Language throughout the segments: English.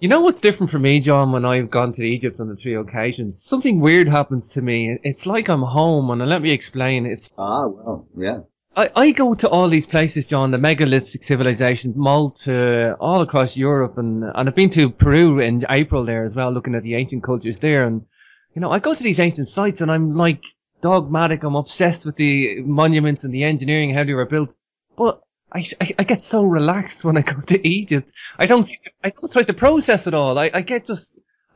You know what's different for me, John, when I've gone to Egypt on the three occasions? Something weird happens to me. It's like I'm home, and let me explain. It's I go to all these places, John, the megalithic civilizations, Malta, all across Europe, and I've been to Peru in April there as well, looking at the ancient cultures there. And, you know, I go to these ancient sites and I'm like dogmatic. I'm obsessed with the monuments and the engineering, how they were built. But I get so relaxed when I go to Egypt. I don't try to process it all. I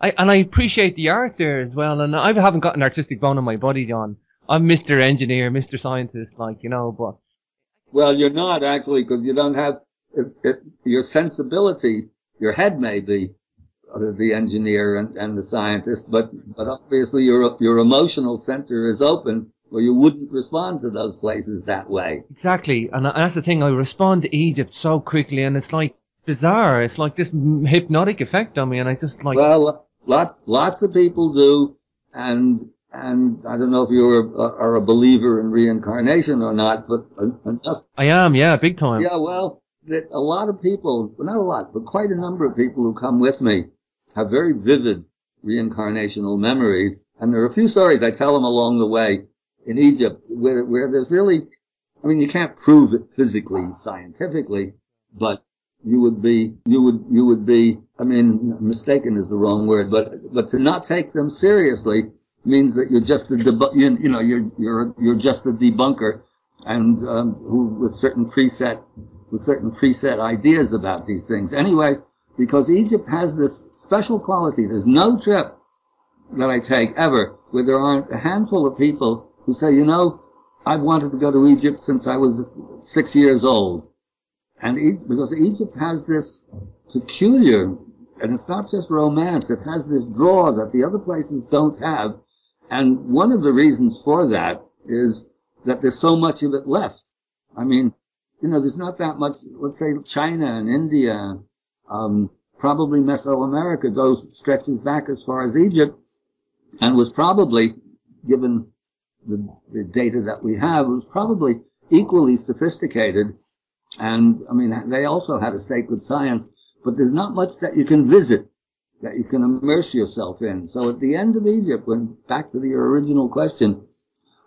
appreciate the art there as well. And I haven't got an artistic bone in my body, John. I'm Mr. Engineer, Mr. Scientist, like, you know, but... Well, you're not, actually, because you don't have... your sensibility, your head may be the engineer and the scientist, but obviously your emotional center is open, or you wouldn't respond to those places that way. Exactly, and that's the thing, I respond to Egypt so quickly, and it's, like, bizarre. It's like this hypnotic effect on me, and I just, like... Well, lots of people do, and I don't know if you are a believer in reincarnation or not, but enough. I am, yeah, big time. Yeah, well, a lot of people, not a lot, but quite a number of people who come with me have very vivid reincarnational memories. And there are a few stories I tell them along the way in Egypt where there's really, I mean, you can't prove it physically, scientifically, but you would be, I mean, mistaken is the wrong word, but to not take them seriously means that you're just a you're just a debunker, and with certain preset ideas about these things. Anyway, because Egypt has this special quality, there's no trip that I take ever where there aren't a handful of people who say, you know, I've wanted to go to Egypt since I was 6 years old, and because Egypt has this peculiar, and it's not just romance, it has this draw that the other places don't have. And one of the reasons for that is that there's so much of it left. I mean, you know, there's not that much. Let's say China and India, probably Mesoamerica stretches back as far as Egypt, and was probably, given the data that we have, was probably equally sophisticated. And, I mean, they also had a sacred science, but there's not much that you can visit, that you can immerse yourself in. So at the end of Egypt, when back to your original question,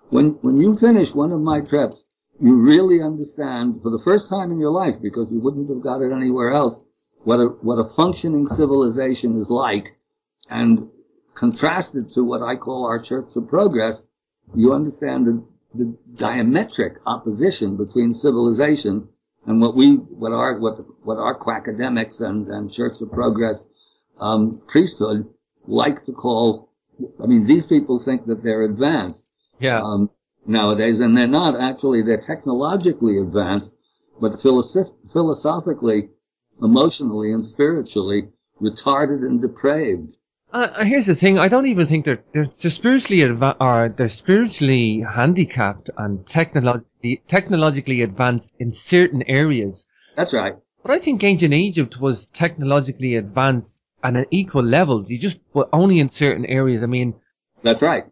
when you finish one of my trips, you really understand for the first time in your life, because you wouldn't have got it anywhere else, what a functioning civilization is like, and contrasted to what I call our Church of Progress, you understand the diametric opposition between civilization and what our quackademics and Church of Progress priesthood like to call, I mean, these people think that they're advanced nowadays, and they're not actually. They're technologically advanced, but philosophically, emotionally, and spiritually retarded and depraved. Here's the thing: I don't even think they're spiritually they're spiritually handicapped and technologically advanced in certain areas. That's right. But I think ancient Egypt was technologically advanced at an equal level. You just, but only in certain areas. I mean, that's right.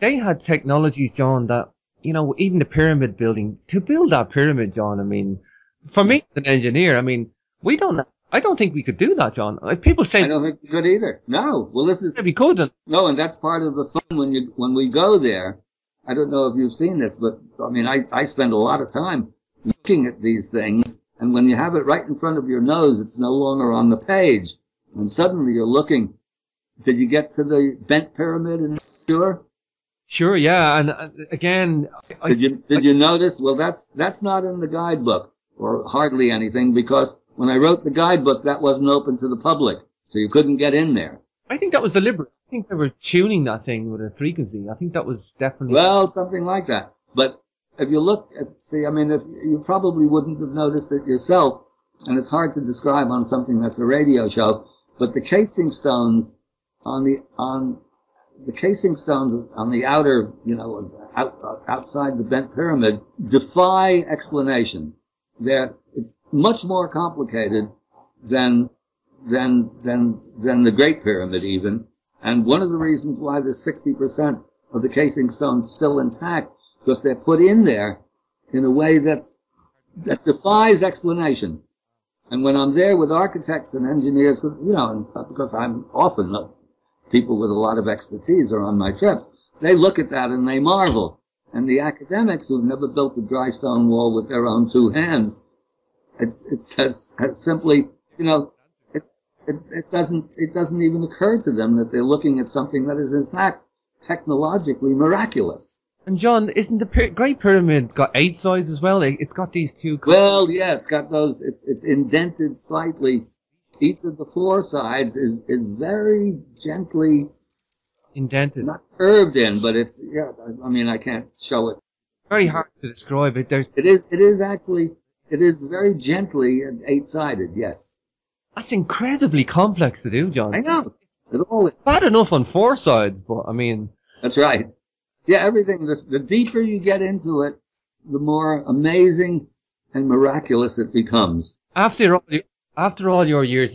They had technologies, John, that, you know, even the pyramid building, to build that pyramid, John. I mean, for me as an engineer, I mean, I don't think we could do that, John. People say I don't think we could either. No. Well, this is we couldn't. No, and that's part of the fun when we go there. I don't know if you've seen this, but I mean, I spend a lot of time looking at these things. And when you have it right in front of your nose, it's no longer on the page. And suddenly you're looking. Did you get to the bent pyramid in Sure? Sure, yeah. And again, did you notice? Well, that's not in the guidebook, or hardly anything, because when I wrote the guidebook, that wasn't open to the public, so you couldn't get in there. I think that was deliberate. I think they were tuning that thing with a frequency. I think that was definitely... Well, something like that. But if you look at, see, I mean, if you probably wouldn't have noticed it yourself, and it's hard to describe on something that's a radio show, but the casing stones on the outer, you know, outside the bent pyramid defy explanation. It's much more complicated than the Great Pyramid even. And one of the reasons why there's 60% of the casing stones still intact, because they're put in there in a way that defies explanation. And when I'm there with architects and engineers, you know, because I'm often people with a lot of expertise are on my trips, they look at that and they marvel. And the academics who've never built a dry stone wall with their own two hands, it's as simply, you know, it doesn't even occur to them that they're looking at something that is in fact technologically miraculous. And John, isn't the Great Pyramid got 8 sides as well? It's got these two. Well, yeah, it's got those. It's indented slightly. Each of the 4 sides is very gently indented, not curved in, but it's, yeah. I mean, I can't show it. Very hard to describe it. It is very gently 8-sided. Yes. That's incredibly complex to do, John. I know. It's bad enough on 4 sides, but I mean. That's right. Yeah, everything. The deeper you get into it, the more amazing and miraculous it becomes. After all your years,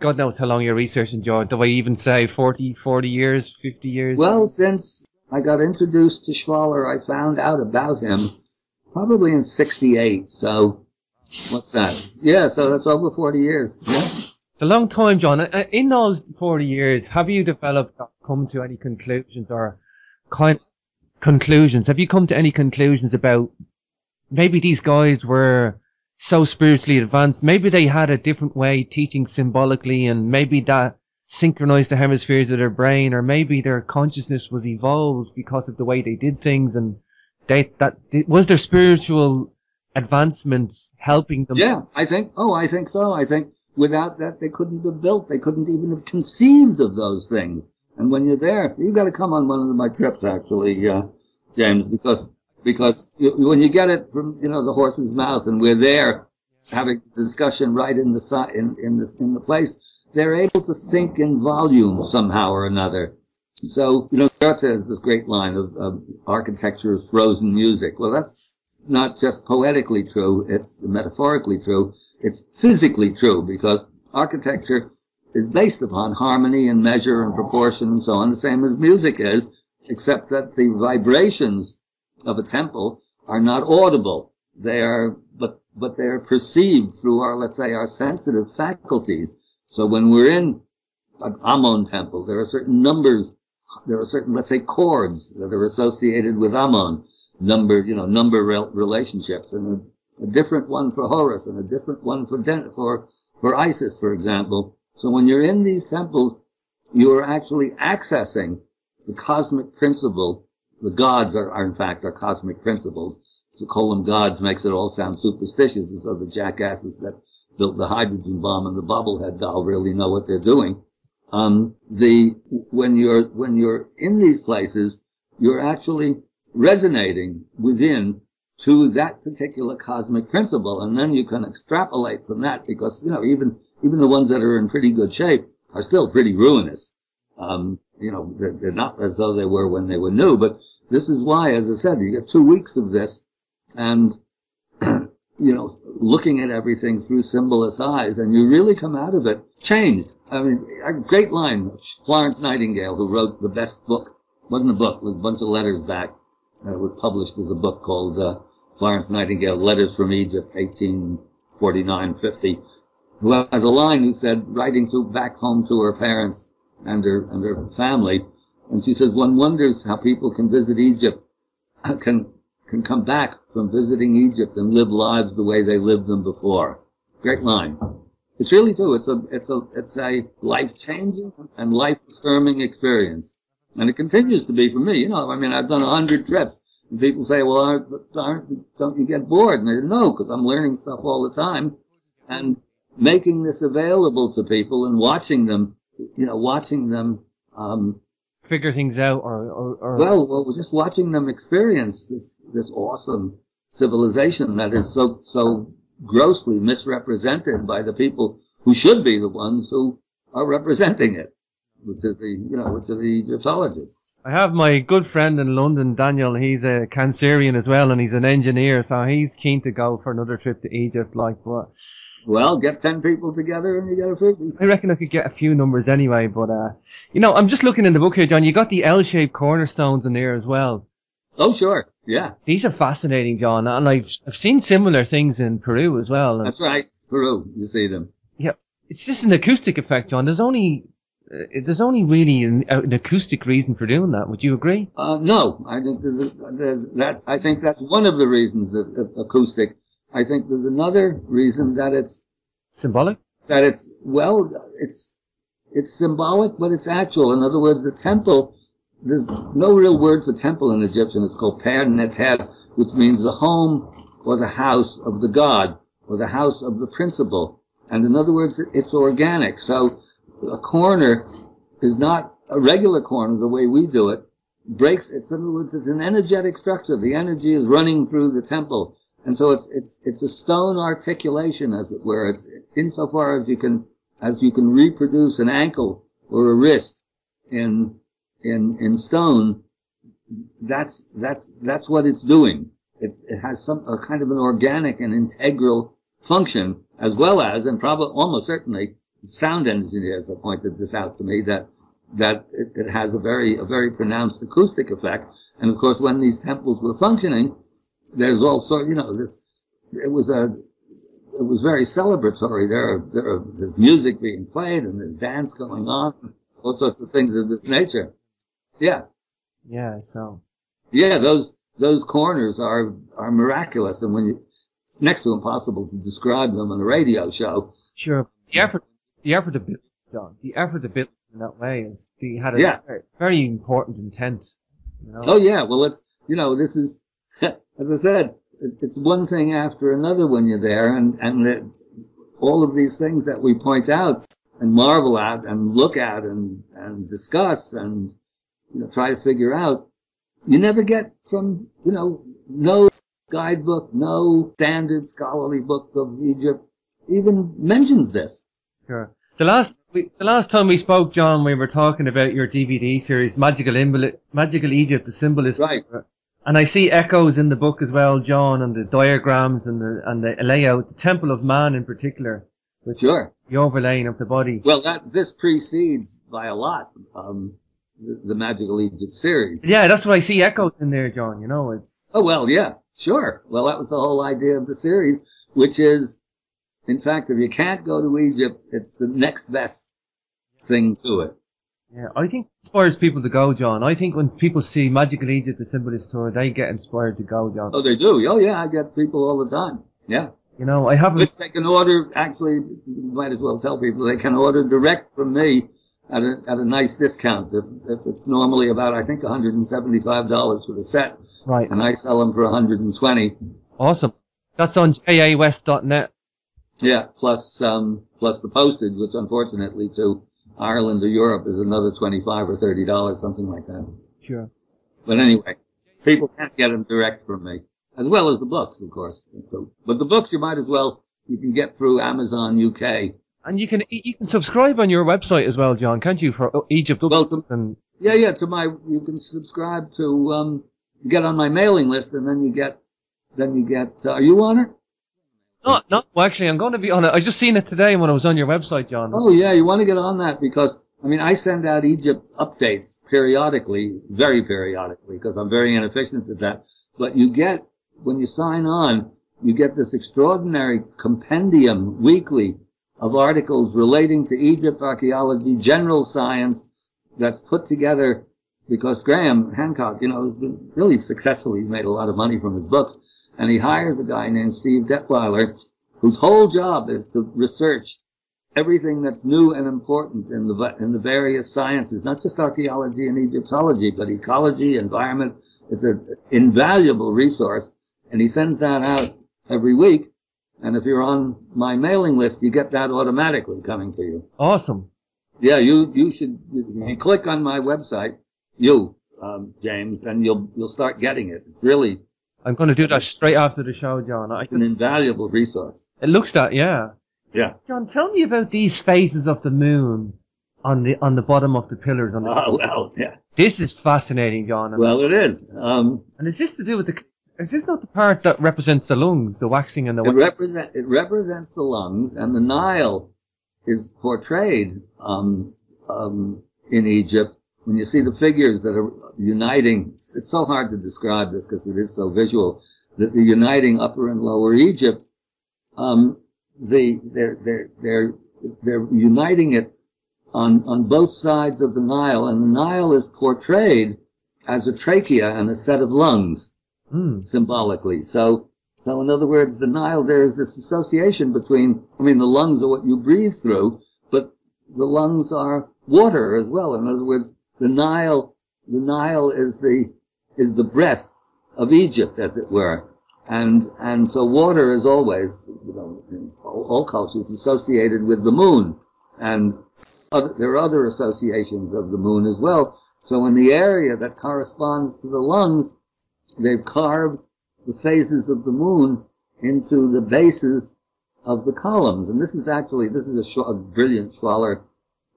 God knows how long you're researching, John. Do I even say 40 years, 50 years? Well, since I got introduced to Schwaller, I found out about him probably in 1968. So what's that? Yeah, so that's over 40 years. Yeah. It's a long time, John. In those 40 years, have you developed or come to any conclusions or kind of conclusions? Have you come to any conclusions about maybe these guys were so spiritually advanced, maybe they had a different way teaching symbolically, and maybe that synchronized the hemispheres of their brain, or maybe their consciousness was evolved because of the way they did things, and was their spiritual advancement helping them? Yeah, I think so. I think without that they couldn't have built, they couldn't even have conceived of those things. And when you're there, you've got to come on one of my trips, actually, James, because when you get it from, you know, the horse's mouth, and we're there having the discussion right in the place, they're able to think in volume somehow or another. So, you know, there's this great line of architecture is frozen music. Well, that's not just poetically true, it's metaphorically true, it's physically true, because architecture is based upon harmony and measure and proportion and so on, the same as music is, except that the vibrations of a temple are not audible. They are, but they are perceived through our, let's say, our sensitive faculties. So when we're in an Amun temple, there are certain numbers, there are certain, let's say, chords that are associated with Amun, number relationships, and a different one for Horus and a different one for Isis, for example. So when you're in these temples, you are actually accessing the cosmic principle. The gods are in fact, our cosmic principles. To call them gods makes it all sound superstitious, as though the jackasses that built the hydrogen bomb and the bobblehead doll really know what they're doing. When you're in these places, you're actually resonating within to that particular cosmic principle, and then you can extrapolate from that, because, you know, even the ones that are in pretty good shape are still pretty ruinous. You know, they're not as though they were when they were new, but this is why, as I said, you get 2 weeks of this and, you know, looking at everything through symbolist eyes, and you really come out of it changed. I mean, a great line, Florence Nightingale, who wrote the best book, wasn't a book, it was a bunch of letters back, it was published as a book called Florence Nightingale, Letters from Egypt, 1849-50. Who has a line who said, writing to back home to her parents and her family, and she says, one wonders how people can visit Egypt, can come back from visiting Egypt and live lives the way they lived them before. Great line. It's really true. It's a life-changing and life-affirming experience, and it continues to be for me. You know, I mean, I've done 100 trips, and people say, well, don't you get bored? And I say, no, because I'm learning stuff all the time, and making this available to people and watching them figure things out, or just watching them experience this awesome civilization that is so grossly misrepresented by the people who should be the ones who are representing it, which is the Egyptologists. I have my good friend in London, Daniel. He's a Cancerian as well, and he's an engineer, so he's keen to go for another trip to Egypt, like what. Well, get 10 people together and you get a 50. I reckon I could get a few numbers anyway, but, you know, I'm just looking in the book here, John. You got the L-shaped cornerstones in there as well. Oh, sure. Yeah. These are fascinating, John. And I've seen similar things in Peru as well. That's right. Peru, you see them. Yeah, it's just an acoustic effect, John. There's only really an acoustic reason for doing that. Would you agree? No, I think there's that. I think that's one of the reasons that acoustic. I think there's another reason that it's symbolic. That it's it's symbolic, but it's actual. In other words, the temple. There's no real word for temple in Egyptian. It's called per neter, which means the home or the house of the god or the house of the principle. And in other words, it's organic. So a corner is not a regular corner the way we do it. Breaks. It's, in other words, it's an energetic structure. The energy is running through the temple, and so it's a stone articulation, as it were. It's insofar as you can reproduce an ankle or a wrist in stone. That's what it's doing. It has a kind of an organic and integral function, as well as, and probably almost certainly, sound engineers have pointed this out to me, that it has a very pronounced acoustic effect. And of course, when these temples were functioning, there's also, it was very celebratory. There's music being played and there's dance going on, and all sorts of things of this nature. Yeah. Yeah. So. Yeah, those corners are miraculous, and it's next to impossible to describe them on a radio show. Sure. The effort of building, John. The effort of building in that way had a very, very important intent. Oh yeah, well it's this is, as I said, it's one thing after another when you're there, and all of these things that we point out and marvel at and look at and discuss and try to figure out, you never get from no guidebook, no standard scholarly book of Egypt even mentions this. Sure. The last time we spoke, John, we were talking about your DVD series, Magical Egypt, the Symbolist. Right. And I see echoes in the book as well, John, and the diagrams and the layout, the Temple of Man in particular. With the overlaying of the body. Well, this precedes by a lot the Magical Egypt series. Yeah, that's what I see echoes in there, John. It's. Oh well, yeah, sure. Well, that was the whole idea of the series, which is. In fact, if you can't go to Egypt, it's the next best thing to it. Yeah, I think it inspires people to go, John. I think when people see Magical Egypt, the Symbolist Tour, they get inspired to go, John. Oh, they do? Oh, yeah, I get people all the time. Yeah. I haven't... Which they can order, actually, you might as well tell people, they can order direct from me at a nice discount. If it's normally about, I think, $175 for the set. Right. And I sell them for $120. Awesome. That's on jawest.net. Yeah, plus the postage, which unfortunately to Ireland or Europe is another $25 or $30, something like that. Sure. But anyway, people can't get them direct from me, as well as the books, of course. But the books you can get through Amazon UK. And you can subscribe on your website as well, John, can't you? For Egypt. Well, you can subscribe to get on my mailing list, and then you get are you on it? No, actually, I'm going to be on it. I just seen it today when I was on your website, John. Oh, yeah, you want to get on that because, I send out Egypt updates periodically, very periodically, because I'm very inefficient at that. But when you sign on, you get this extraordinary compendium weekly of articles relating to Egypt, archaeology, general science that's put together because Graham Hancock, has been really successful. He's made a lot of money from his books. And he hires a guy named Steve Detweiler, whose whole job is to research everything that's new and important in the various sciences, not just archaeology and Egyptology, but ecology, environment. It's an invaluable resource, and he sends that out every week. And if you're on my mailing list, you get that automatically coming to you. Awesome. Yeah, you should. You click on my website, James, and you'll start getting it. It's really. I'm going to do that straight after the show, John. It's an invaluable resource. It looks that, yeah. Yeah. John, tell me about these phases of the moon on the bottom of the pillars. Yeah. This is fascinating, John. It is. And is this to do with is this not the part that represents the lungs, the waxing and the waxing? It represents the lungs, and the Nile is portrayed in Egypt. When you see the figures that are uniting, it's so hard to describe this because it is so visual, that the uniting Upper and Lower Egypt, they're uniting it on both sides of the Nile, and the Nile is portrayed as a trachea and a set of lungs, symbolically. So in other words, the Nile, there is this association between, I mean, the lungs are what you breathe through, but the lungs are water as well. In other words, the Nile is the breath of Egypt, as it were. And so water is always, you know, in all cultures associated with the moon. And there are other associations of the moon as well. So in the area that corresponds to the lungs, they've carved the phases of the moon into the bases of the columns. And this is a brilliant Schwaller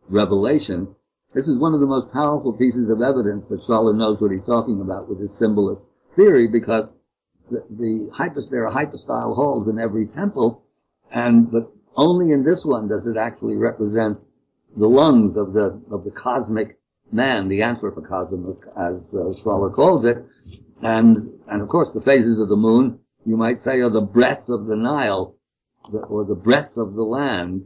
revelation. This is one of the most powerful pieces of evidence that Schwaller knows what he's talking about with his symbolist theory, because there are hypostyle halls in every temple, but only in this one does it actually represent the lungs of the cosmic man, the anthropocosm, as Schwaller calls it. And of course, the phases of the moon, you might say, are the breath of the Nile, or the breath of the land.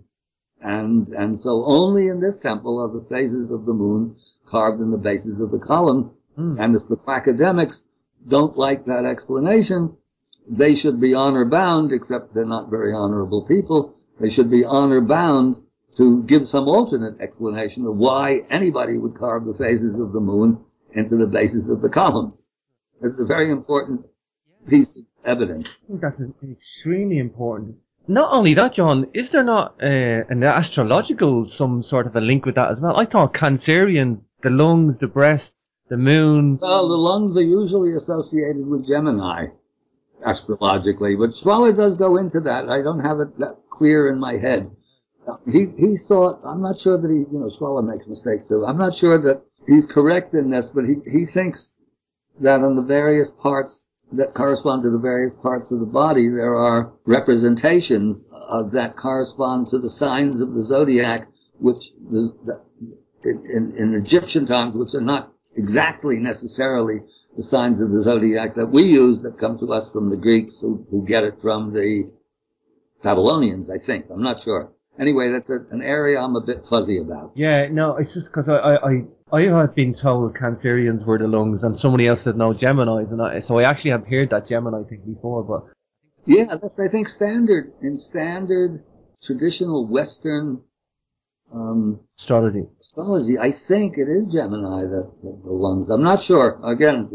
And so only in this temple are the phases of the moon carved in the bases of the column. And if the academics don't like that explanation, they should be honor bound, except they're not very honorable people. They should be honor bound to give some alternate explanation of why anybody would carve the phases of the moon into the bases of the columns. This is a very important piece of evidence. I think that's extremely important. Not only that, John, is there not an astrological, some sort of a link with that as well? I thought Cancerians, the lungs, the breasts, the moon. Well, the lungs are usually associated with Gemini, astrologically, but Schwaller does go into that. I don't have it that clear in my head. He thought, I'm not sure that he, you know, Schwaller makes mistakes too. I'm not sure that he's correct in this, but he thinks that on the various parts that correspond to the various parts of the body, there are representations that correspond to the signs of the zodiac, which in Egyptian times, which are not exactly necessarily the signs of the zodiac that we use, that come to us from the Greeks, who get it from the Babylonians, I think. I'm not sure. Anyway, that's an area I'm a bit fuzzy about. Yeah, no, it's just because I had been told Cancerians were the lungs, and somebody else said no, Geminis, so I actually have heard that Gemini thing before. But yeah, that's, I think, standard traditional Western astrology. I think it is Gemini that the lungs. I'm not sure. Again,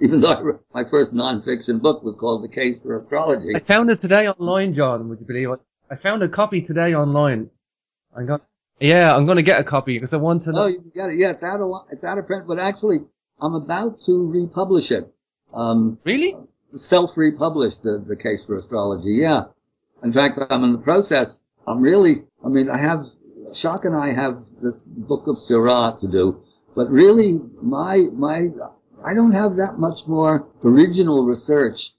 even though my first non-fiction book was called The Case for Astrology. I found it today online, John. Would you believe it? I found a copy today online. I'm going to get a copy because I want to know. Oh, you can get it. Yeah, it's out of print, but actually, I'm about to republish it. Really? Self-republish the Case for Astrology. Yeah. In fact, I'm in the process. Shock and I have this book of Sirah to do, but really, I don't have that much more original research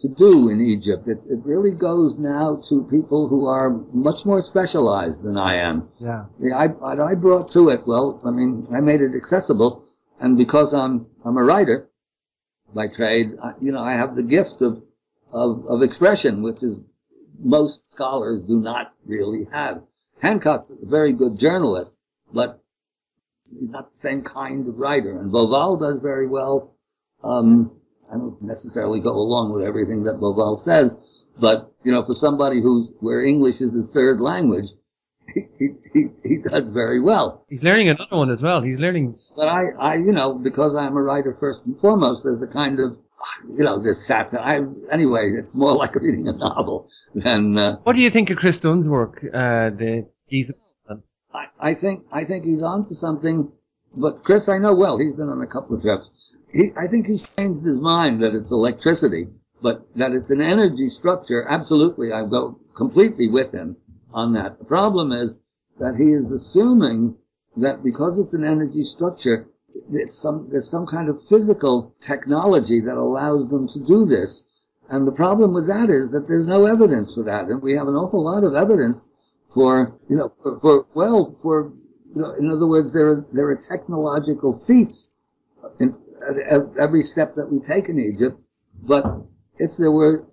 to do in Egypt. It really goes now to people who are much more specialized than I am. Yeah. I brought to it, I made it accessible, and because I'm a writer by trade, I have the gift of expression, which is most scholars do not really have. Hancock's a very good journalist, but he's not the same kind of writer, and Bauval does very well. I don't necessarily go along with everything that Bauval says, but, for somebody where English is his third language, he does very well. He's learning another one as well. He's learning... But because I'm a writer first and foremost, there's a kind of, this satire. Anyway, it's more like reading a novel than... What do you think of Chris Dunn's work? I think he's onto something, but Chris I know well. He's been on a couple of trips. I think he's changed his mind that it's electricity, but that it's an energy structure. Absolutely, I go completely with him on that. The problem is that he is assuming that because it's an energy structure, there's some kind of physical technology that allows them to do this. And the problem with that is that there's no evidence for that. And we have an awful lot of evidence in other words, there are technological feats at every step that we take in Egypt, but if there were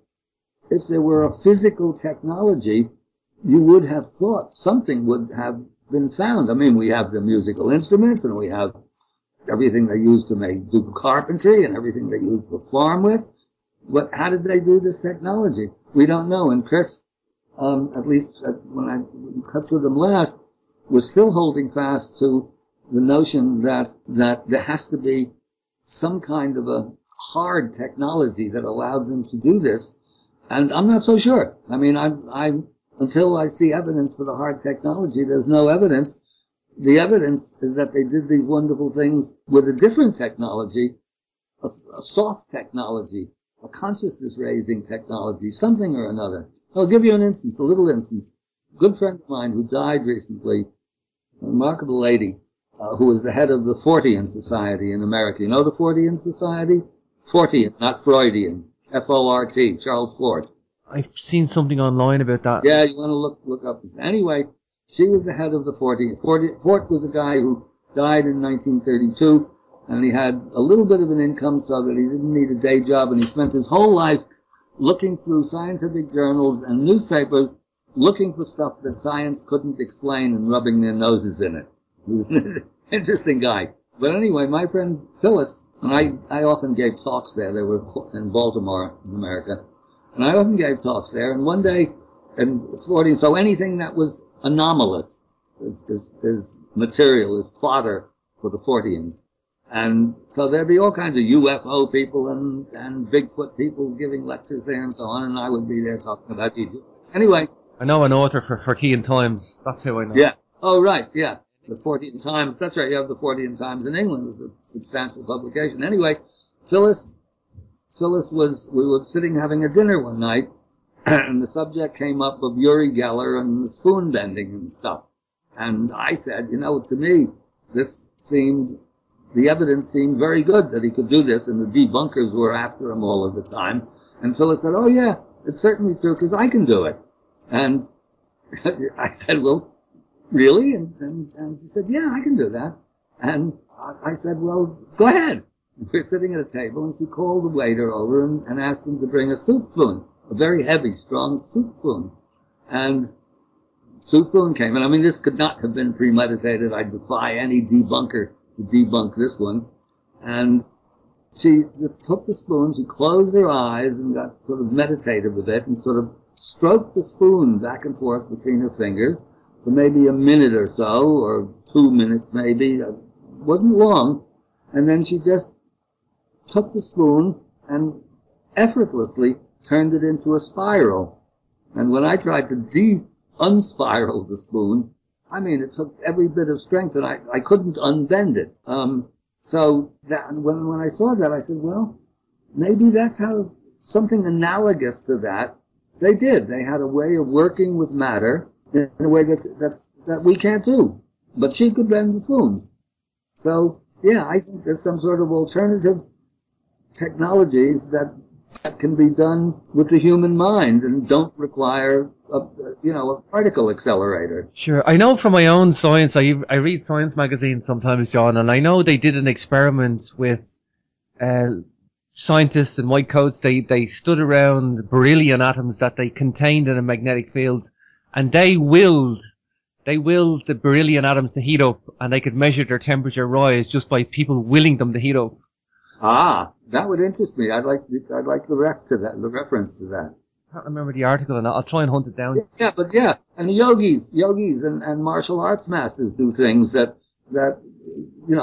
a physical technology you would have thought something would have been found. I mean, we have the musical instruments, and we have everything they used to do carpentry, and everything they used to farm with. But how did they do this technology? We don't know. And Chris, at least when I cut with him last, was still holding fast to the notion that there has to be some kind of a hard technology that allowed them to do this. And I'm not so sure. I mean, until I see evidence for the hard technology, there's no evidence. The evidence is that they did these wonderful things with a different technology, a soft technology, a consciousness-raising technology, something or another. I'll give you an instance, a little instance. A good friend of mine who died recently, a remarkable lady, who was the head of the Fortean Society in America. You know the Fortean Society? Fortean, not Freudian. F-O-R-T, Charles Fort. I've seen something online about that. Yeah, you want to look up. Anyway, she was the head of the Fortean. Fort was a guy who died in 1932, and he had a little bit of an income so that he didn't need a day job, and he spent his whole life looking through scientific journals and newspapers, looking for stuff that science couldn't explain and rubbing their noses in it. He was an interesting guy. But anyway, my friend Phyllis, and I often gave talks there. They were in Baltimore, in America. And I often gave talks there, and one day, so anything that was anomalous is material, is fodder for the Forteans. And so there'd be all kinds of UFO people and Bigfoot people giving lectures there and so on, and I would be there talking about Egypt. Anyway. I know an author for Fortean Times. That's who I know. Yeah. Oh, right, yeah. The Fortean Times. That's right, you have the Fortean Times in England. It was a substantial publication. Anyway, Phyllis we were sitting having a dinner one night, and the subject came up of Yuri Geller and the spoon bending and stuff. And I said, to me, the evidence seemed very good that he could do this, and the debunkers were after him all of the time. And Phyllis said, oh yeah, it's certainly true, because I can do it. And I said, well, really? And she said, yeah, I can do that. And I said, well, go ahead. We're sitting at a table, and she called the waiter over and asked him to bring a soup spoon, a very heavy, strong soup spoon. And soup spoon came, and I mean, this could not have been premeditated. I defy any debunker to debunk this one. And she just took the spoon, she closed her eyes and got sort of meditative with it and sort of stroked the spoon back and forth between her fingers for maybe a minute or so, or 2 minutes maybe. It wasn't long. And then she just took the spoon and effortlessly turned it into a spiral. And when I tried to unspiral the spoon, I mean, it took every bit of strength, and I couldn't unbend it. So that when I saw that, I said, well, maybe that's how something analogous to that they did. They had a way of working with matter in a way that we can't do. But she could bend the spoons. So, yeah, I think there's some sort of alternative technologies that can be done with the human mind and don't require a particle accelerator. Sure. I know from my own science, I read science magazines sometimes, John, and I know they did an experiment with scientists in white coats. They stood around beryllium atoms that they contained in a magnetic field, and they willed the beryllium atoms to heat up, and they could measure their temperature rise just by people willing them to heat up. Ah, that would interest me. I'd like the reference to that. I can't remember the article, and I'll try and hunt it down. Yeah, and yogis and martial arts masters do things that you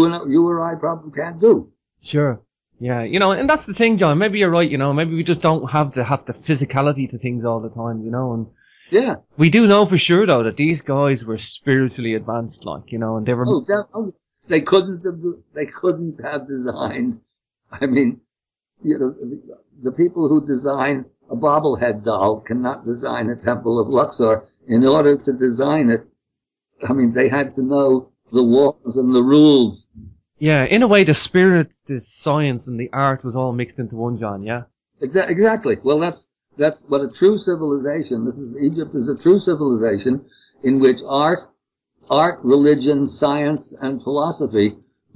or I probably can't do. Sure. Yeah, and that's the thing, John. Maybe you're right. Maybe we just don't have the physicality to things all the time. And. Yeah. We do know for sure, though, that these guys were spiritually advanced, and they were... Oh, they couldn't have designed... I mean, the people who design a bobblehead doll cannot design a temple of Luxor. In order to design it, I mean, they had to know the laws and the rules. Yeah, in a way, the spirit, the science, and the art was all mixed into one, John, yeah? Exactly. Well, that's what a true civilization, Egypt is a true civilization in which art, religion, science, and philosophy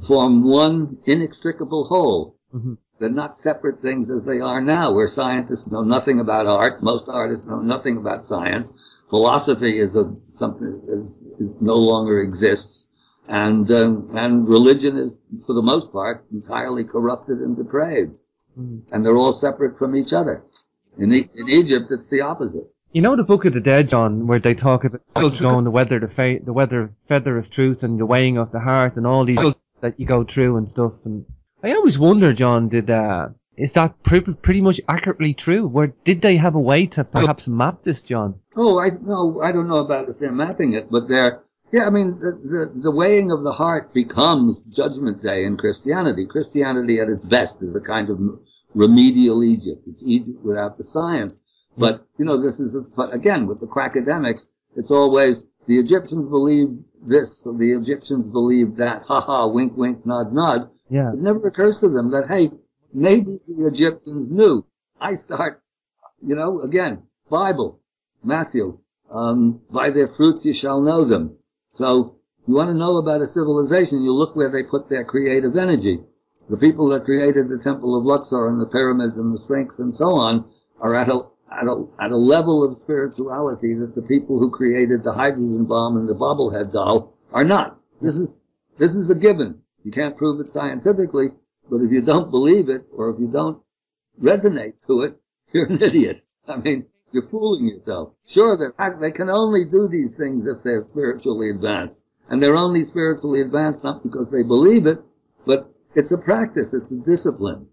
form one inextricable whole. Mm-hmm. They're not separate things as they are now, where scientists know nothing about art. Most artists know nothing about science. Philosophy is a, something is no longer exists. And religion is, for the most part, entirely corrupted and depraved. And they're all separate from each other. In Egypt, it's the opposite. You know the Book of the Dead, John, where they talk about going the weather, the weather feather of truth, and the weighing of the heart, and all these that you go through and stuff. And I always wonder, John, is that pretty much accurately true? Where did they have a way to perhaps map this, John? Oh, I don't know about if they're mapping it, but they're. Yeah, I mean, the weighing of the heart becomes Judgment Day in Christianity. Christianity at its best is a kind of remedial Egypt. It's Egypt without the science. But, you know, but again, with the quackademics, it's always, the Egyptians believed this, or the Egyptians believed that, ha-ha, wink, wink, nod, nod. Yeah. It never occurs to them that, hey, maybe the Egyptians knew. I start, you know, again, Bible, Matthew, by their fruits you shall know them. So you want to know about a civilization, you look where they put their creative energy. The people that created the Temple of Luxor and the pyramids and the Sphinx and so on are at a level of spirituality that the people who created the hydrogen bomb and the bobblehead doll are not. This is a given. You can't prove it scientifically, but if you don't believe it or if you don't resonate to it, you're an idiot. I mean, you're fooling yourself. Sure, they can only do these things if they're spiritually advanced. And they're only spiritually advanced not because they believe it, but it's a practice. It's a discipline.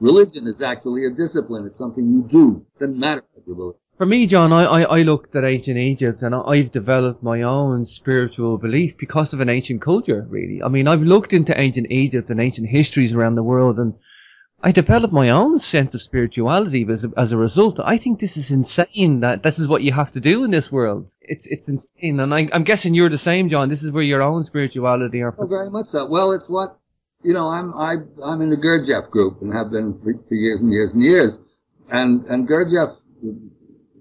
Religion is actually a discipline. It's something you do. It doesn't matter what you believe. For me, John, I looked at ancient Egypt and I've developed my own spiritual belief because of an ancient culture, really. I mean, I've looked into ancient Egypt and ancient histories around the world and I developed my own sense of spirituality as a result. I think this is insane that this is what you have to do in this world. It's insane. And I'm guessing you're the same, John. This is where your own spirituality are. Oh, very much so. Well, it's what, you know, I'm in the Gurdjieff group and have been for years and years and years. And Gurdjieff,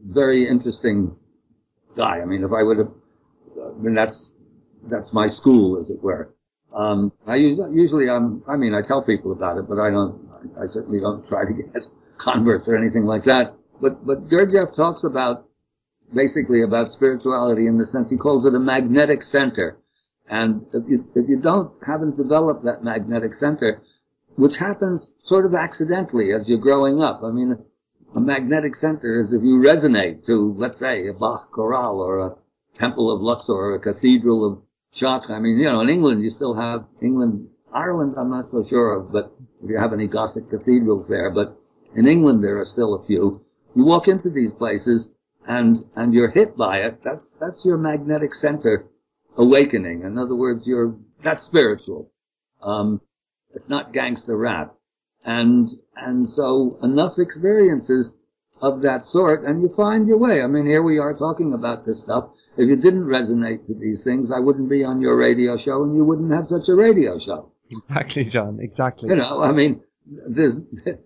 very interesting guy. I mean, if I would have, I mean, that's my school, as it were. I tell people about it, but I certainly don't try to get converts or anything like that. But Gurdjieff talks about spirituality in the sense he calls it a magnetic center. And if you haven't developed that magnetic center, which happens sort of accidentally as you're growing up. I mean, a magnetic center is if you resonate to, let's say, a Bach chorale or a Temple of Luxor or a Cathedral of Chartres. I mean, you know, in England, you still have Ireland, I'm not so sure of, but if you have any Gothic cathedrals there, but in England, there are still a few. You walk into these places and you're hit by it. That's your magnetic center awakening. In other words, that's spiritual. It's not gangster rap. And so enough experiences of that sort and you find your way. I mean, here we are talking about this stuff. If you didn't resonate to these things, I wouldn't be on your radio show and you wouldn't have such a radio show. Exactly, John, exactly. You know, I mean, there's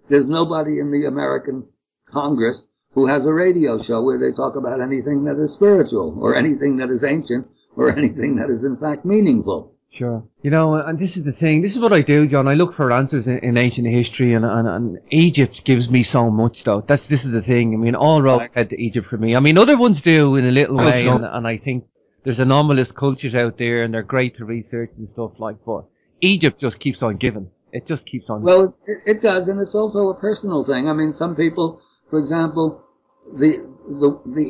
nobody in the American Congress who has a radio show where they talk about anything that is spiritual or anything that is ancient or anything that is in fact meaningful. Sure. You know, and this is the thing. This is what I do, John. I look for answers in ancient history, and Egypt gives me so much, though. This is the thing. I mean, all roads head to Egypt for me. I mean, other ones do in a little way, and I think there's anomalous cultures out there, and they're great to research and stuff like. But Egypt just keeps on giving. It just keeps on. Well, it does, and it's also a personal thing. I mean, some people, for example, the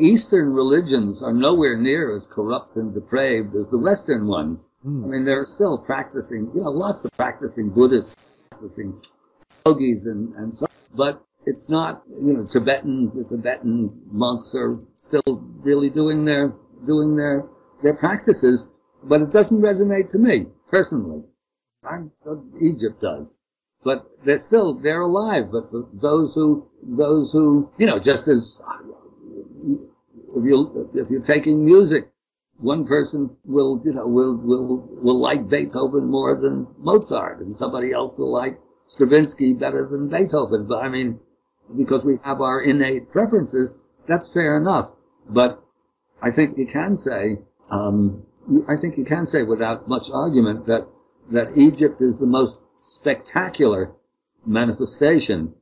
Eastern religions are nowhere near as corrupt and depraved as the Western ones. I mean, there are still practicing, you know, lots of practicing Buddhists, practicing yogis and so, but it's not, you know, the Tibetan monks are still really doing their practices, but it doesn't resonate to me personally. Egypt does. But they're alive, but those who, you know, just as, if you're taking music, one person will, you know, will like Beethoven more than Mozart, and somebody else will like Stravinsky better than Beethoven. But I mean, because we have our innate preferences, that's fair enough. But I think you can say, without much argument that Egypt is the most spectacular manifestation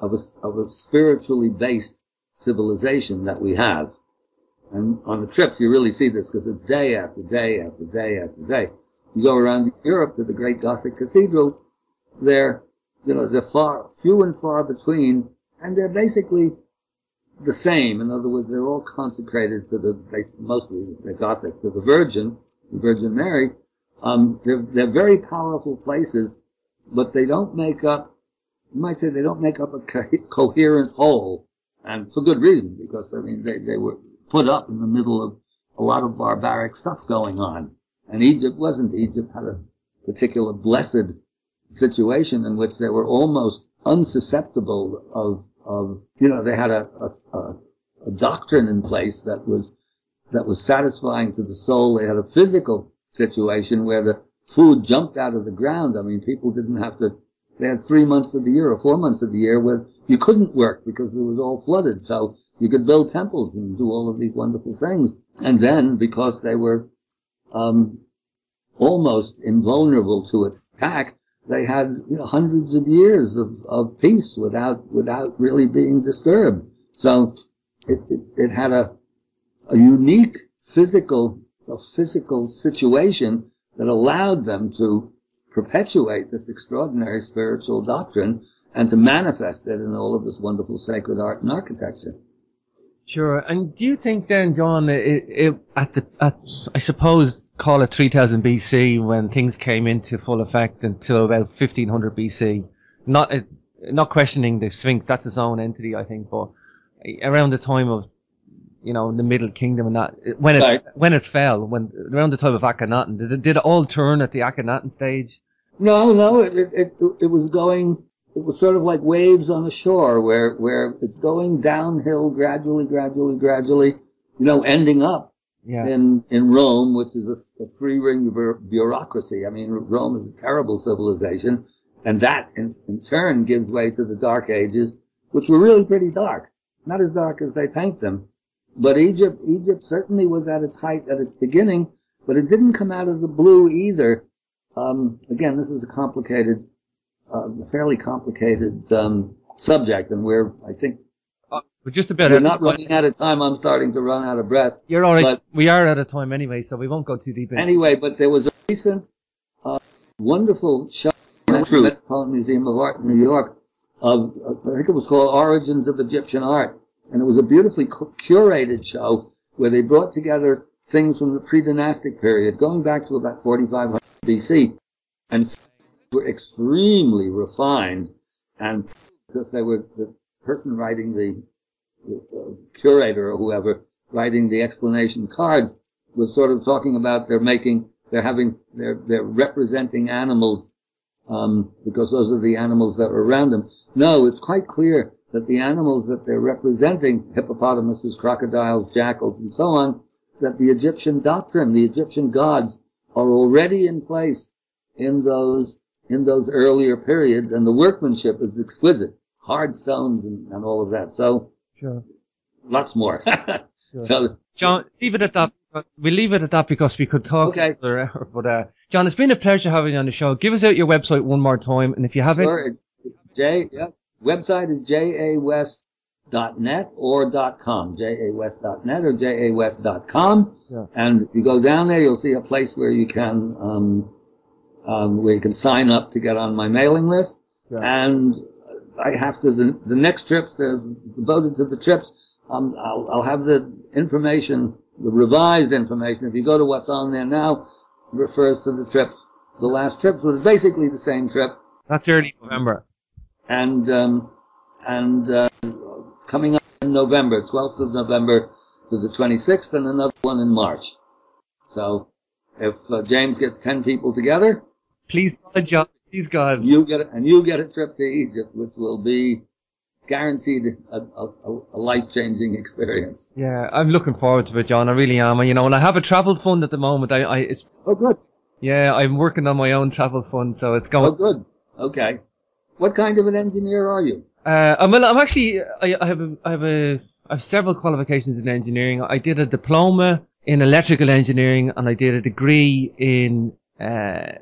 of a spiritually based civilization that we have. And on the trip, you really see this, because it's day after day after day after day. You go around Europe to the great Gothic cathedrals, they're, you know, they're few and far between, and they're basically the same. In other words, they're all consecrated to mostly the Gothic, to the Virgin Mary. They're very powerful places, but they don't make up, you might say they don't make up a coherent whole, and for good reason, because, I mean, they were put up in the middle of a lot of barbaric stuff going on. And Egypt had a particular blessed situation in which they were almost unsusceptible of you know, they had a doctrine in place that was satisfying to the soul. They had a physical situation where the food jumped out of the ground. I mean, people didn't have to, they had 3 months of the year or 4 months of the year where you couldn't work because it was all flooded. So you could build temples and do all of these wonderful things. And then, because they were almost invulnerable to its attack, they had, you know, hundreds of years of peace without really being disturbed. So it had a unique physical situation that allowed them to perpetuate this extraordinary spiritual doctrine and to manifest it in all of this wonderful sacred art and architecture. Sure. And do you think then, John, at I suppose, call it 3000 BC, when things came into full effect until about 1500 BC, not questioning the Sphinx, that's its own entity, I think, but around the time of, you know, the Middle Kingdom and that, when it fell, around the time of Akhenaten, did it all turn at the Akhenaten stage? No, it was going... It was sort of like waves on a shore where it's going downhill gradually, you know, ending up in Rome, which is a three-ring bureaucracy. I mean, Rome is a terrible civilization, and that in turn gives way to the Dark Ages, which were really pretty dark. Not as dark as they paint them. But Egypt certainly was at its height at its beginning, but it didn't come out of the blue either. Again, this is a fairly complicated subject, and we're not running out of time. I'm starting to run out of breath. You're all right. But we are out of time anyway, so we won't go too deep. Anyway, but there was a recent wonderful show at the Metropolitan Museum of Art in New York. I think it was called Origins of Egyptian Art, and it was a beautifully curated show where they brought together things from the pre-dynastic period, going back to about 4500 BC, and were extremely refined, and because they were the person writing the curator or whoever writing the explanation cards was sort of talking about they're representing animals because those are the animals that are around them. No, it's quite clear that the animals that they're representing, hippopotamuses, crocodiles, jackals, and so on, that the Egyptian doctrine, the Egyptian gods are already in place in those earlier periods, and the workmanship is exquisite. Hard stones and all of that. So, sure. Lots more. Sure. So, John, leave it at that. We'll leave it at that because we could talk another hour. But, John, it's been a pleasure having you on the show. Give us out your website one more time, and if you have website is jawest.net or .com, jawest.net or jawest.com, yeah. And if you go down there, you'll see a place where you can... where you can sign up to get on my mailing list. Yeah. And I have to, the next trips, they're devoted to the trips. I'll have the information, the revised information. If you go to what's on there now, it refers to the trips. The last trips was basically the same trip. That's early November. And coming up in November, 12th of November to the 26th, and another one in March. So if James gets 10 people together, please God, John. Please God. You get a trip to Egypt, which will be guaranteed a life-changing experience. Yeah, I'm looking forward to it, John. I really am. You know, and I have a travel fund at the moment. It's oh good. Yeah, I'm working on my own travel fund, so it's going. Oh good. Okay. What kind of an engineer are you? I have several qualifications in engineering. I did a diploma in electrical engineering, and I did a degree in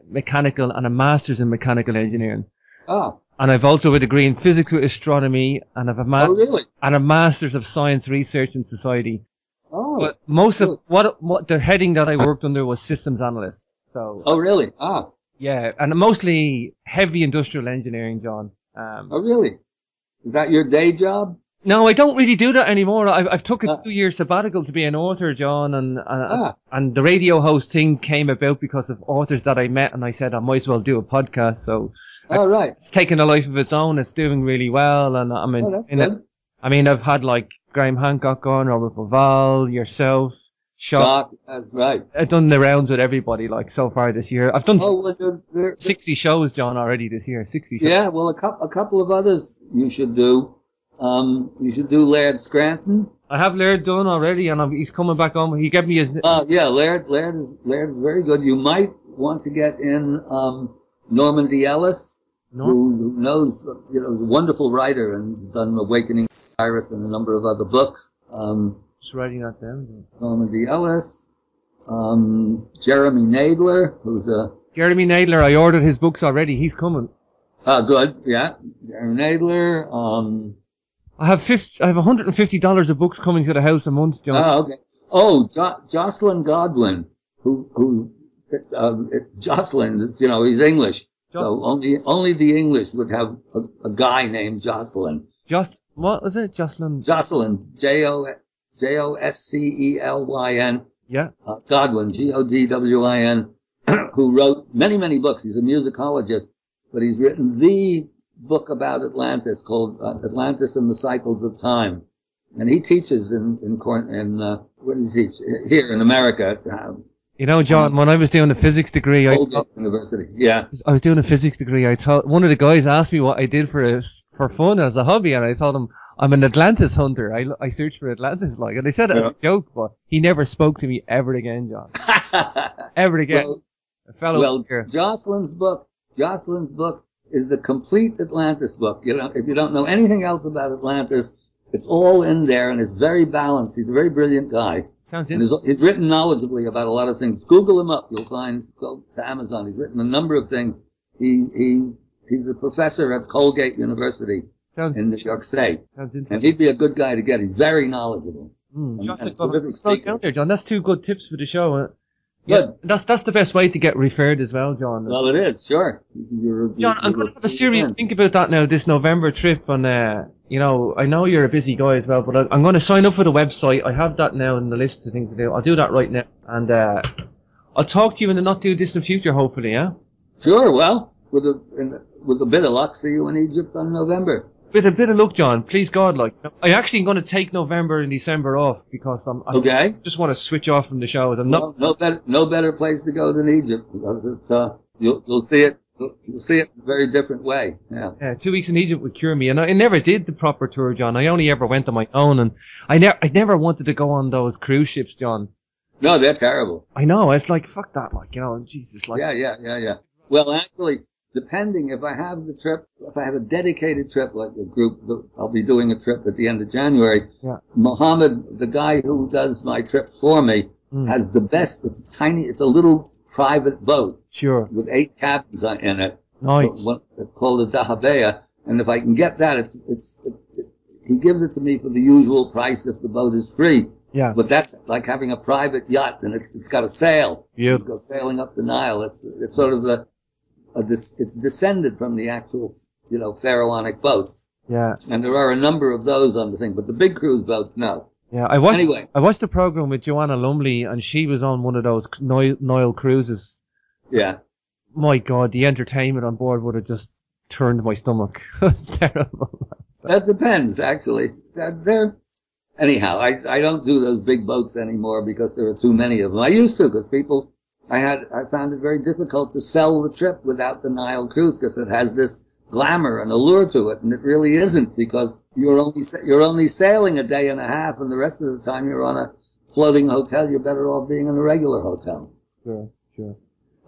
mechanical and a master's in mechanical engineering. Oh. And I've also a degree in physics with astronomy, and I've a master's of science research and society. Oh, but most really? Of what the heading that I worked under was systems analyst. So. Oh, really? Ah. Yeah, and mostly heavy industrial engineering, John. Oh, really? Is that your day job? No, I don't really do that anymore. I've took a 2-year sabbatical to be an author, John, and the radio host thing came about because of authors that I met, and I said I might as well do a podcast. So. Oh, right. It's taken a life of its own. It's doing really well. And I mean, I've had like Graham Hancock on, Robert Bauval, yourself, Shock. Right. I've done the rounds with everybody like so far this year. I've done 60 shows, John, already this year. 60 shows. Yeah, well, a couple of others you should do. You should do Laird Scranton. I have Laird done already, and he's coming back on. He gave me his. Yeah, Laird is very good. You might want to get in Normandi Ellis. Who knows, you know, a wonderful writer and done Awakening Iris and a number of other books. Just writing that down. Normandi Ellis, Jeremy Naydler, Jeremy Naydler, I ordered his books already. He's coming. Ah, good, yeah. Jeremy Naydler, I have $150 of books coming to the house a month, John. Oh, okay. Oh, Jocelyn Godwin, Jocelyn, you know, he's English. So only the English would have a guy named Jocelyn. What was it? Jocelyn? Jocelyn. Joscelyn. Yeah. Godwin. Godwin. Who wrote many, many books. He's a musicologist, but he's written the book about Atlantis called Atlantis and the Cycles of Time. And he teaches what does he teach? Here in America. You know, John, when I was doing a physics degree, Colgate University, yeah. I was doing a physics degree. I told one of the guys asked me what I did for fun as a hobby, and I told him I'm an Atlantis hunter. I search for Atlantis, like, and they said it as a joke, but he never spoke to me ever again, John. Ever again. Jocelyn's book is the complete Atlantis book. You know, if you don't know anything else about Atlantis, it's all in there, and it's very balanced. He's a very brilliant guy. He's written knowledgeably about a lot of things. Google him up. You'll find, go to Amazon. He's written a number of things. He's a professor at Colgate University in New York State. And he'd be a good guy to get. He's very knowledgeable. John, that's two good tips for the show. Yeah, that's the best way to get referred as well, John. Well, it is, sure. John, I'm going to have a serious think about that now, this November trip. And, you know, I know you're a busy guy as well, but I'm going to sign up for the website. I have that now in the list of things to do. I'll do that right now. And I'll talk to you in the not-too-distant future, hopefully, yeah? Sure, well, with a bit of luck, see you in Egypt in November. With a bit of luck, John, please God, like, I'm actually going to take November and December off because I just want to switch off from the show. No better place to go than Egypt because it's, you'll see it in a very different way. Yeah. 2 weeks in Egypt would cure me, and I never did the proper tour, John. I only ever went on my own, and I never wanted to go on those cruise ships, John. No, they're terrible. I know. It's like fuck that, like, you know, Jesus, like. Yeah. Well, actually. Depending, if I have a dedicated trip, like the group, I'll be doing a trip at the end of January. Yeah. Mohammed, the guy who does my trip for me, has the best. It's tiny. It's a little private boat. Sure. With 8 cabins in it. Nice. Called the Dahabeya. And if I can get that, he gives it to me for the usual price if the boat is free. Yeah. But that's like having a private yacht, and it's got a sail. Yeah. You go sailing up the Nile. It's sort of it's descended from the actual, you know, pharaonic boats. Yeah. And there are a number of those on the thing, but the big cruise boats, no. Yeah, I watched a program with Joanna Lumley, and she was on one of those Nile cruises. Yeah. My God, the entertainment on board would have just turned my stomach. It was terrible. That depends, actually. Anyhow, I don't do those big boats anymore because there are too many of them. I used to, because people... I found it very difficult to sell the trip without the Nile cruise because it has this glamour and allure to it, and it really isn't because you're only sailing a day and a half, and the rest of the time you're on a floating hotel. You're better off being in a regular hotel. Sure.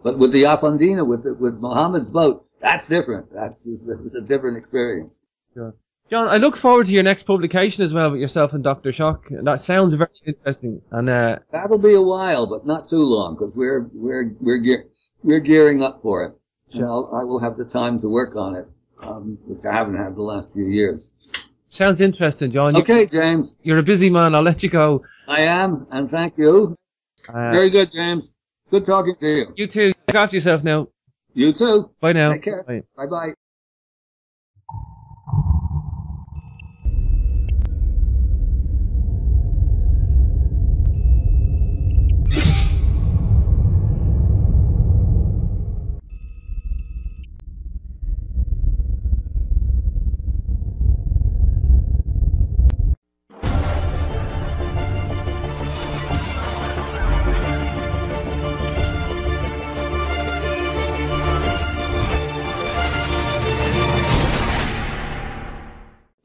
But with the Afandina, with Mohammed's boat, that's different. That's a different experience. Sure. John, I look forward to your next publication as well with yourself and Dr. Shock. That sounds very interesting. And that'll be a while, but not too long, because we're gearing up for it. Sure. And I will have the time to work on it. which I haven't had the last few years. Sounds interesting, John. Okay, James. You're a busy man. I'll let you go. I am, and thank you. Very good, James. Good talking to you. You too. Look after yourself now. You too. Bye now. Take care. Bye-bye.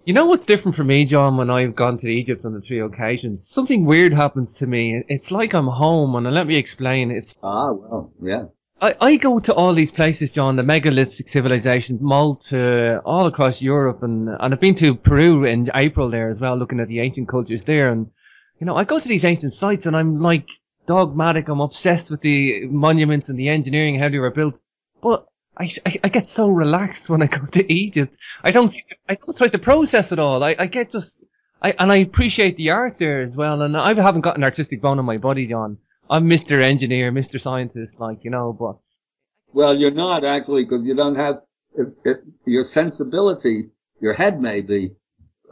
You know what's different for me, John, when I've gone to Egypt on the three occasions? Something weird happens to me. It's like I'm home, and let me explain. It's I go to all these places, John, the megalithic civilizations, Malta, all across Europe, and I've been to Peru in April there as well, looking at the ancient cultures there. And, you know, I go to these ancient sites, and I'm like dogmatic. I'm obsessed with the monuments and the engineering, how they were built. But I get so relaxed when I go to Egypt. I don't try to process it all. I appreciate the art there as well. And I haven't got an artistic bone in my body, John. I'm Mr. Engineer, Mr. Scientist, like, you know, but. Well, you're not actually, because you don't have, your sensibility, your head may be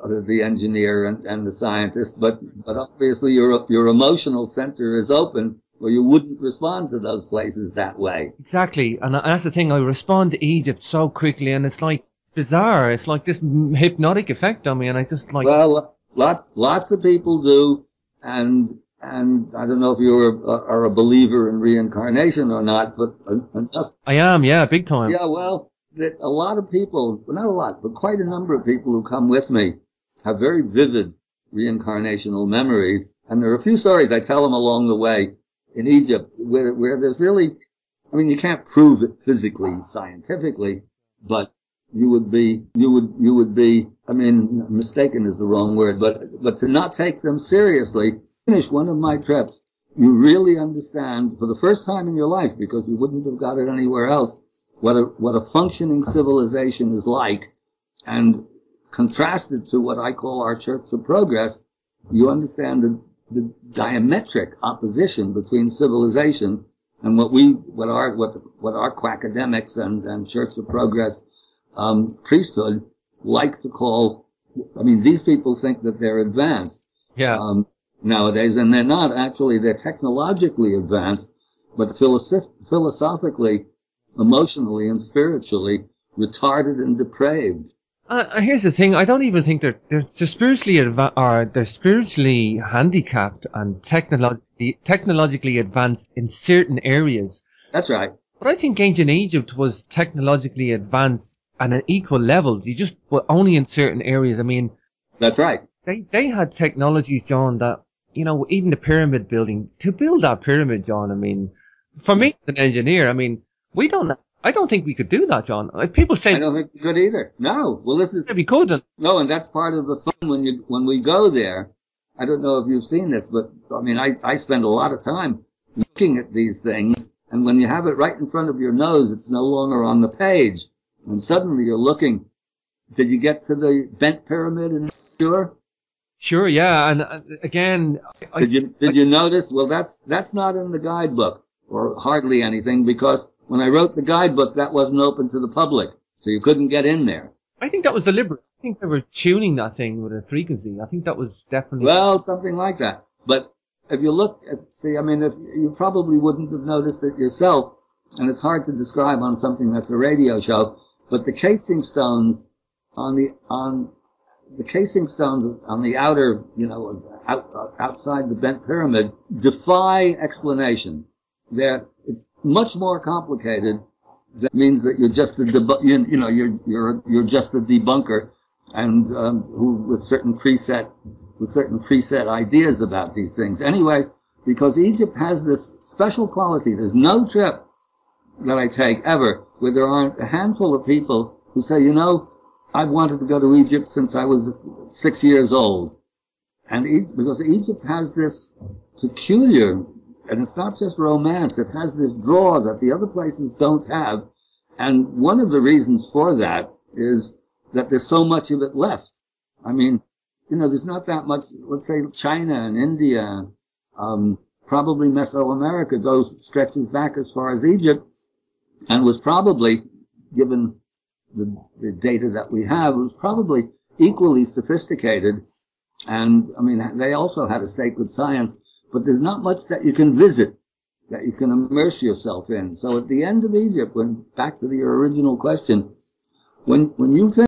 the engineer and the scientist, but obviously your emotional center is open. Well, you wouldn't respond to those places that way. Exactly. And that's the thing. I respond to Egypt so quickly, and it's like bizarre. It's like this hypnotic effect on me, and I just like... Well, lots of people do, and I don't know if you are a believer in reincarnation or not, but enough... I am, yeah, big time. Yeah, well, a lot of people, not a lot, but quite a number of people who come with me have very vivid reincarnational memories, and there are a few stories I tell them along the way, in Egypt, where there's really, I mean, you can't prove it physically, scientifically, but you would be, I mean, mistaken is the wrong word, but to not take them seriously. Finish one of my trips, you really understand for the first time in your life, because you wouldn't have got it anywhere else, what a functioning civilization is like, and contrasted to what I call our Church of Progress, you understand that the diametric opposition between civilization and what our quackademics and Church of Progress priesthood like to call. I mean, these people think that they're advanced nowadays, and they're not actually. They're technologically advanced, but philosophically, emotionally, and spiritually retarded and depraved. Here's the thing. I don't even think they're spiritually handicapped and technologically advanced in certain areas. That's right. But I think ancient Egypt was technologically advanced at an equal level. You just, but only in certain areas. I mean, that's right. They had technologies, John, that, you know, even the pyramid building, to build that pyramid, John. I mean, for me as an engineer, I mean, I don't think we could do that, John. People say I don't think we could either. No. Well, this is... Yeah, we couldn't. No, and that's part of the fun when we go there. I don't know if you've seen this, but, I mean, I spend a lot of time looking at these things, and when you have it right in front of your nose, it's no longer on the page. And suddenly you're looking. Did you get to the bent pyramid in Sure? Sure, yeah. And again... Did you notice? Well, that's not in the guidebook, or hardly anything, because... When I wrote the guidebook, that wasn't open to the public, so you couldn't get in there. I think that was deliberate. I think they were tuning that thing with a frequency. I think that was definitely... Well, something like that. But if you look at... See, I mean, if you probably wouldn't have noticed it yourself, and it's hard to describe on something that's a radio show, but the casing stones on the outer, you know, outside the bent pyramid defy explanation. It's much more complicated. That means that you're just you're just a debunker, and with certain preset ideas about these things. Anyway, because Egypt has this special quality. There's no trip that I take ever where there aren't a handful of people who say, you know, I've wanted to go to Egypt since I was 6 years old, because Egypt has this peculiar. And it's not just romance. It has this draw that the other places don't have. And one of the reasons for that is that there's so much of it left. I mean, you know, there's not that much. Let's say China and India, probably Mesoamerica goes, stretches back as far as Egypt, and was probably, given the data that we have, was probably equally sophisticated. And, I mean, they also had a sacred science, but there's not much that you can visit, that you can immerse yourself in. So at the end of Egypt, when, back to the original question, when you think